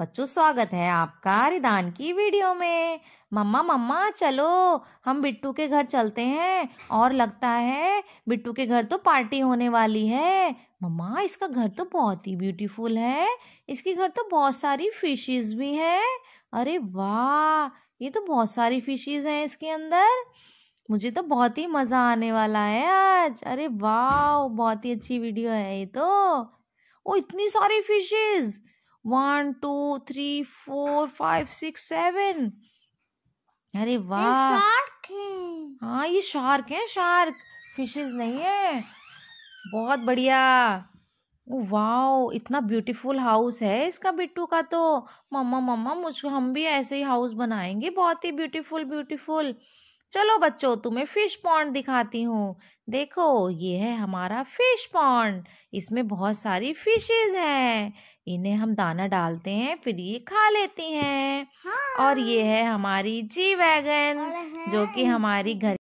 बच्चों स्वागत है आपका रेदान की वीडियो में। मम्मा चलो हम बिट्टू के घर चलते हैं, और लगता है बिट्टू के घर तो पार्टी होने वाली है। मम्मा इसका घर तो बहुत ही ब्यूटीफुल है, इसके घर तो बहुत सारी फिशेस भी हैं। अरे वाह, ये तो बहुत सारी फिशेस हैं इसके अंदर, मुझे तो बहुत ही मज़ा आने वाला है आज। अरे वाह, बहुत ही अच्छी वीडियो है ये तो। ओ इतनी सारी फिशेस, 1 2 3 4 5 6 7। अरे वाह, हाँ ये शार्क है, शार्क फिशेस नहीं है। बहुत बढ़िया, वाओ इतना ब्यूटीफुल हाउस है इसका बिट्टू का तो। मम्मा मुझको हम भी ऐसे ही हाउस बनाएंगे, बहुत ही ब्यूटीफुल। चलो बच्चों तुम्हें फिश पॉन्ड दिखाती हूँ। देखो ये है हमारा फिश पॉन्ड, इसमें बहुत सारी फिशेस हैं, इन्हें हम दाना डालते हैं फिर ये खा लेती हैं। हाँ। और ये है हमारी जी वैगन जो कि हमारी घर